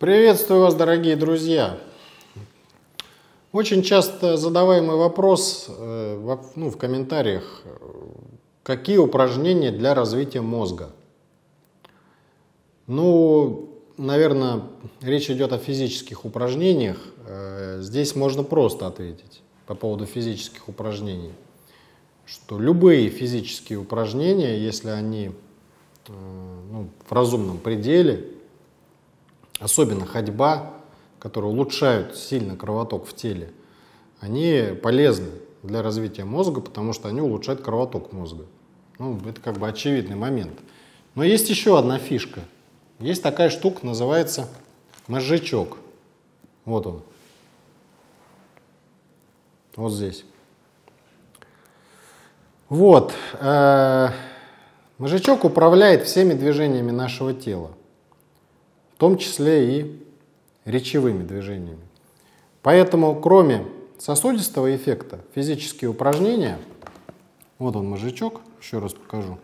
Приветствую вас, дорогие друзья! Очень часто задаваемый вопрос в комментариях, какие упражнения для развития мозга? Ну, наверное, речь идет о физических упражнениях. Здесь можно просто ответить по поводу физических упражнений, что любые физические упражнения, если они в разумном пределе, особенно ходьба, которые улучшают сильно кровоток в теле, они полезны для развития мозга, потому что они улучшают кровоток мозга. Ну, это как бы очевидный момент. Но есть еще одна фишка. Есть такая штука, называется мозжечок. Вот он. Вот здесь. Вот. Мозжечок управляет всеми движениями нашего тела, в том числе и речевыми движениями. Поэтому, кроме сосудистого эффекта, физические упражнения, вот он мозжечок, еще раз покажу,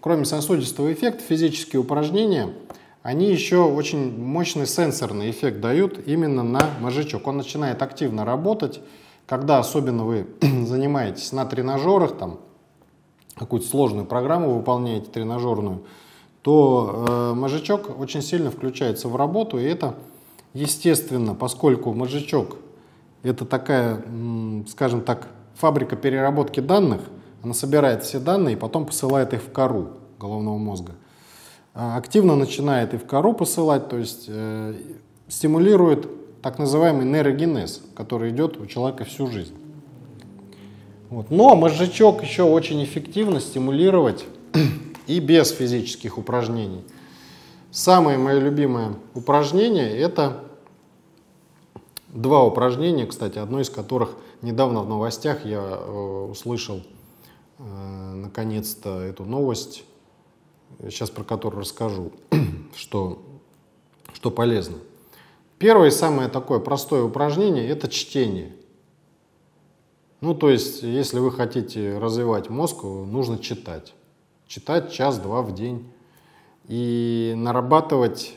кроме сосудистого эффекта, физические упражнения, они еще очень мощный сенсорный эффект дают именно на мозжечок. Он начинает активно работать, когда особенно вы занимаетесь на тренажерах, там какую-то сложную программу выполняете тренажерную, то мозжечок очень сильно включается в работу, и это естественно, поскольку мозжечок — это такая, скажем так, фабрика переработки данных, она собирает все данные и потом посылает их в кору головного мозга. Активно начинает и в кору посылать, то есть стимулирует так называемый нейрогенез, который идет у человека всю жизнь. Вот. Но мозжечок еще очень эффективно стимулировать и без физических упражнений. Самое мое любимое упражнение — это два упражнения, кстати, одно из которых недавно в новостях я услышал наконец-то эту новость, сейчас про которую расскажу, что полезно. Первое, самое такое простое упражнение — это чтение. Ну, то есть, если вы хотите развивать мозг, нужно читать. Читать час-два в день и нарабатывать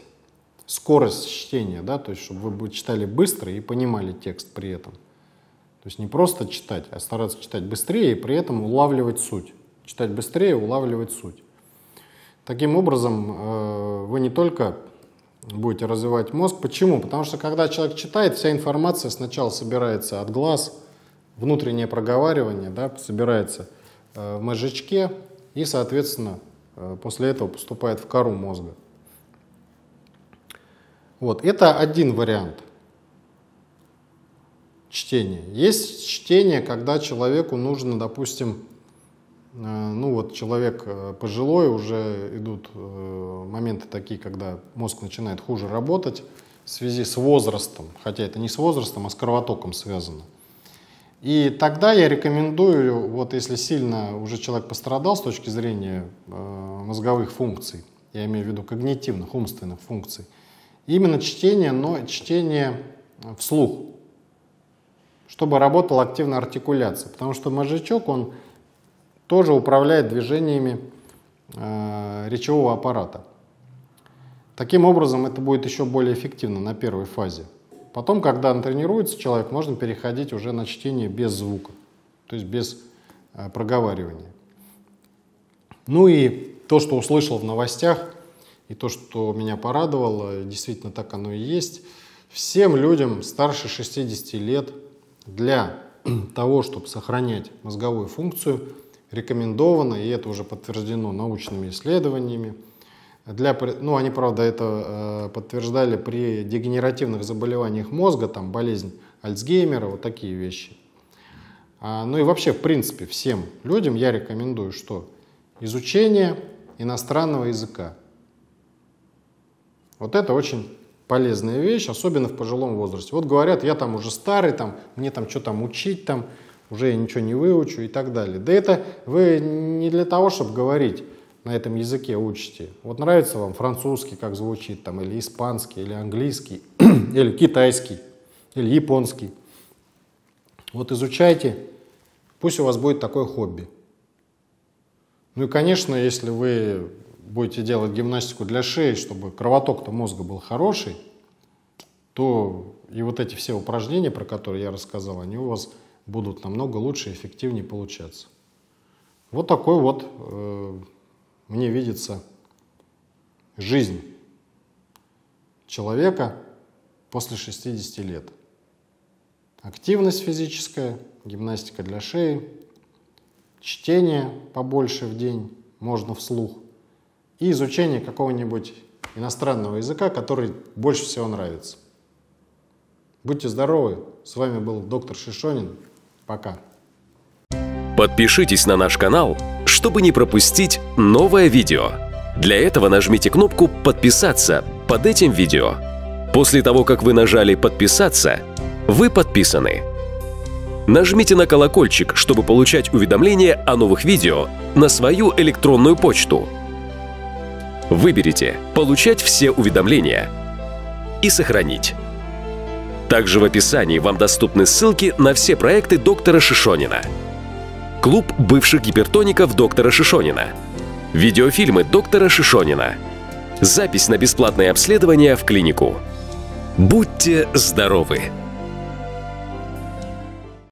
скорость чтения, да, то есть чтобы вы читали быстро и понимали текст при этом. То есть не просто читать, а стараться читать быстрее и при этом улавливать суть. Читать быстрее, улавливать суть. Таким образом, вы не только будете развивать мозг. Почему? Потому что когда человек читает, вся информация сначала собирается от глаз, внутреннее проговаривание, да, собирается в мозжечке, и, соответственно, после этого поступает в кору мозга. Вот, это один вариант чтения. Есть чтение, когда человеку нужно, допустим, человек пожилой, уже идут моменты такие, когда мозг начинает хуже работать в связи с возрастом, хотя это не с возрастом, а с кровотоком связано. И тогда я рекомендую, вот если сильно уже человек пострадал с точки зрения мозговых функций, я имею в виду когнитивных, умственных функций, именно чтение, но чтение вслух, чтобы работала активная артикуляция, потому что мозжечок, он тоже управляет движениями речевого аппарата. Таким образом, это будет еще более эффективно на первой фазе. Потом, когда тренируется человек, можно переходить уже на чтение без звука, то есть без проговаривания. Ну и то, что услышал в новостях, и то, что меня порадовало, действительно так оно и есть. Всем людям старше 60 лет для того, чтобы сохранять мозговую функцию, рекомендовано, и это уже подтверждено научными исследованиями, они, правда, это подтверждали при дегенеративных заболеваниях мозга, там болезнь Альцгеймера, вот такие вещи. Ну и вообще, в принципе, всем людям я рекомендую, что изучение иностранного языка. Вот это очень полезная вещь, особенно в пожилом возрасте. Вот говорят, я там уже старый, там, мне там что там учить, там, уже я ничего не выучу и так далее. Да это вы не для того, чтобы говорить на этом языке учите. Вот нравится вам французский, как звучит, там, или испанский, или английский, или китайский, или японский. Вот изучайте, пусть у вас будет такое хобби. Ну и, конечно, если вы будете делать гимнастику для шеи, чтобы кровоток-то мозга был хороший, то и вот эти все упражнения, про которые я рассказал, они у вас будут намного лучше и эффективнее получаться. Вот такой вот, мне видится, жизнь человека после 60 лет. Активность физическая, гимнастика для шеи, чтение побольше в день, можно вслух, и изучение какого-нибудь иностранного языка, который больше всего нравится. Будьте здоровы, с вами был доктор Шишонин, пока. Подпишитесь на наш канал, чтобы не пропустить новое видео. Для этого нажмите кнопку «Подписаться» под этим видео. После того, как вы нажали «Подписаться», вы подписаны. Нажмите на колокольчик, чтобы получать уведомления о новых видео на свою электронную почту. Выберите «Получать все уведомления» и «Сохранить». Также в описании вам доступны ссылки на все проекты доктора Шишонина. Клуб бывших гипертоников доктора Шишонина. Видеофильмы доктора Шишонина. Запись на бесплатное обследование в клинику. Будьте здоровы!